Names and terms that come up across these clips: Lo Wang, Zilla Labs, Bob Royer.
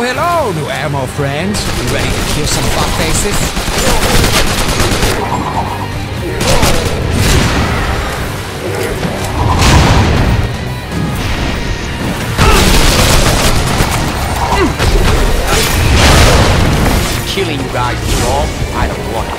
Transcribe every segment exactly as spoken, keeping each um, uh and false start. Oh, hello, new ammo friends. You ready to kill some fuckfaces? Killing you guys is all I don't want.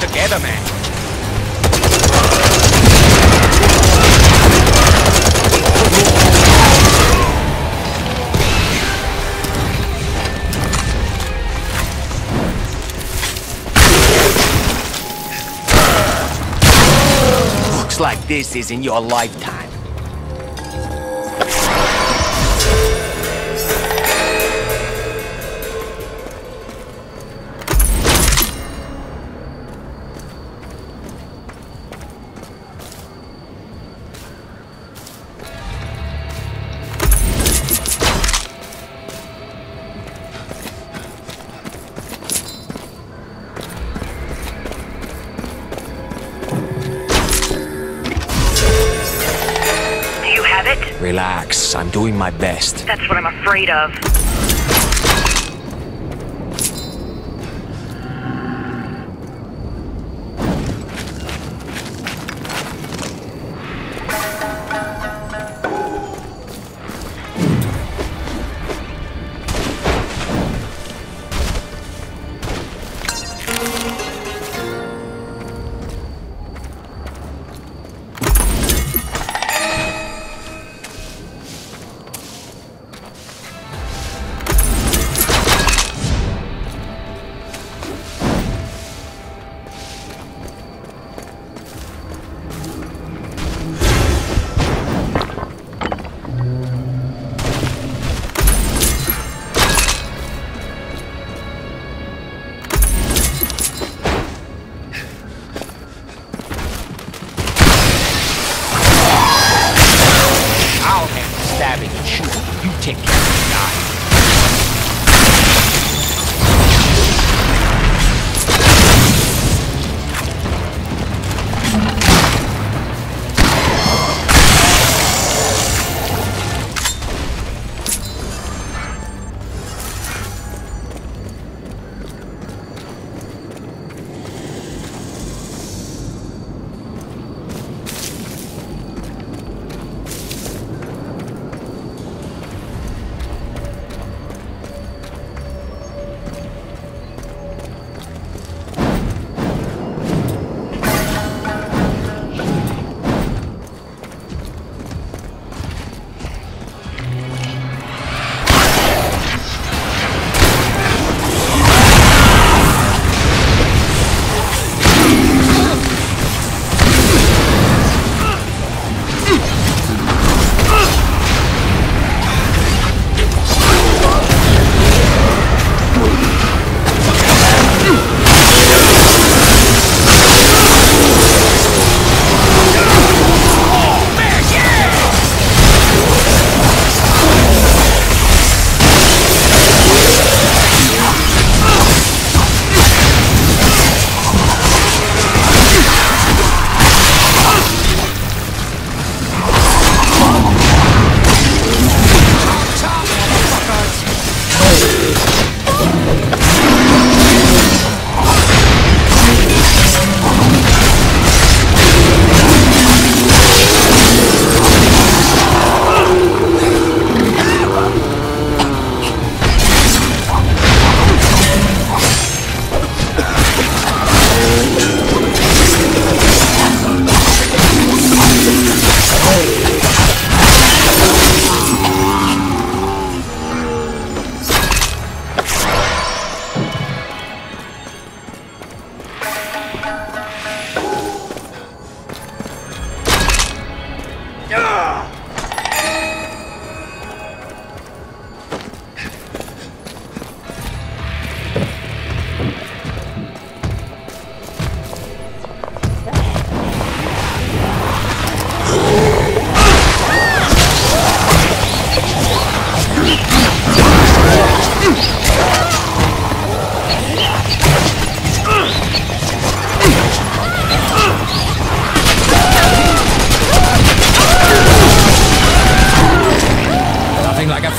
Together, man. Looks like this is in your lifetime. Relax, I'm doing my best. That's what I'm afraid of.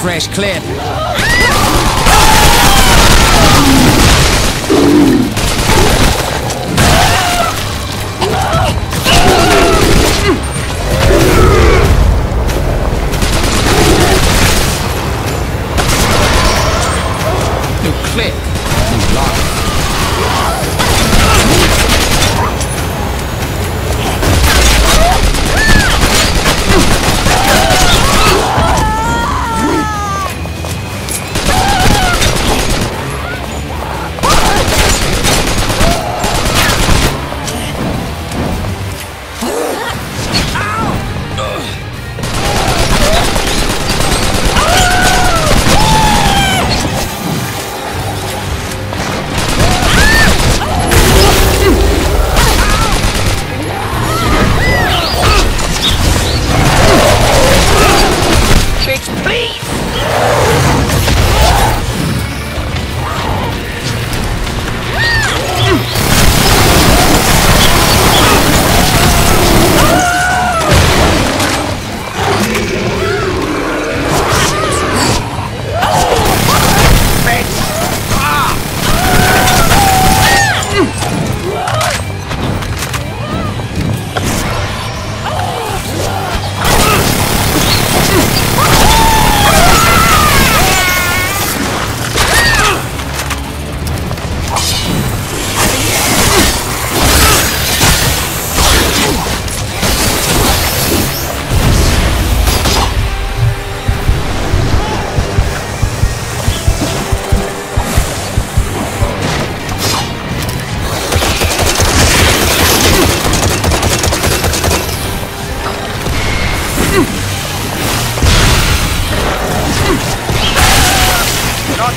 fresh clip. New clip, new lock.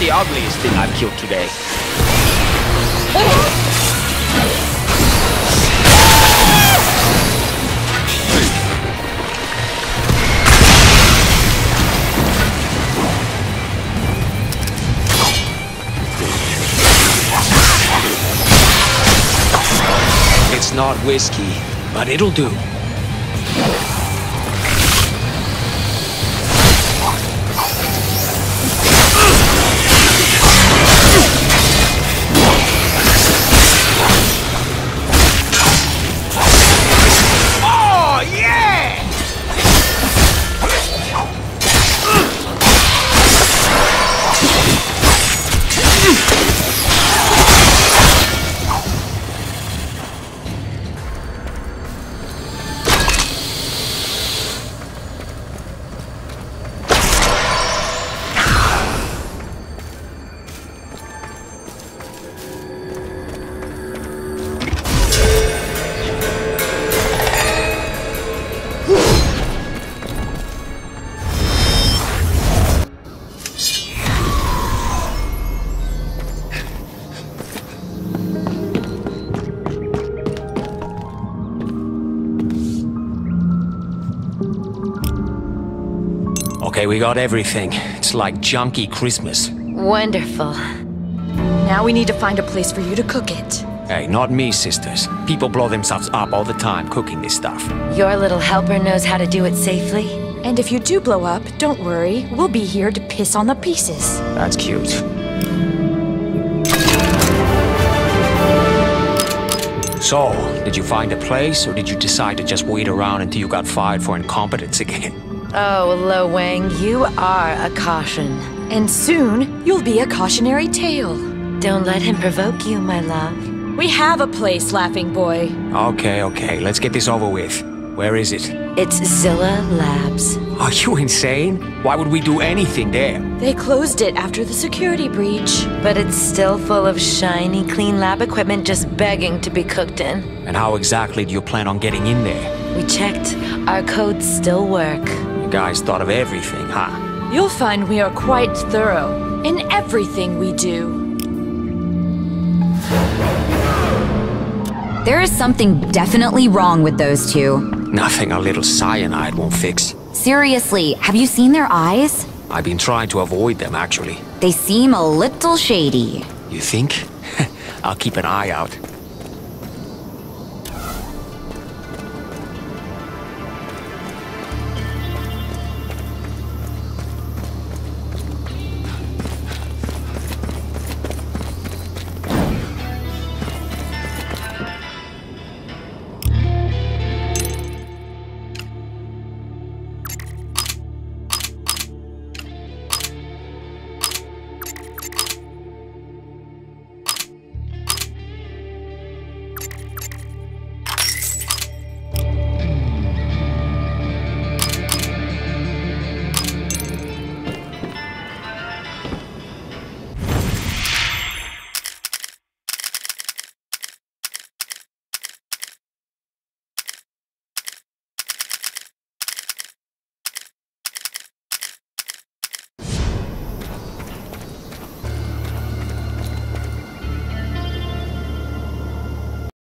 The ugliest thing I've killed today. It's not whiskey, but it'll do. Okay, we got everything. It's like junky Christmas. Wonderful. Now we need to find a place for you to cook it. Hey, not me, sisters. People blow themselves up all the time cooking this stuff. Your little helper knows how to do it safely. And if you do blow up, don't worry. We'll be here to piss on the pieces. That's cute. So, did you find a place, or did you decide to just wait around until you got fired for incompetence again? Oh, Lo Wang, you are a caution. And soon, you'll be a cautionary tale. Don't let him provoke you, my love. We have a place, Laughing Boy. Okay, okay, let's get this over with. Where is it? It's Zilla Labs. Are you insane? Why would we do anything there? They closed it after the security breach. But it's still full of shiny, clean lab equipment just begging to be cooked in. And how exactly do you plan on getting in there? We checked. Our codes still work. Guys thought of everything, huh? You'll find we are quite thorough in everything we do. There is something definitely wrong with those two. Nothing a little cyanide won't fix. Seriously, have you seen their eyes? I've been trying to avoid them, actually. They seem a little shady. You think? I'll keep an eye out.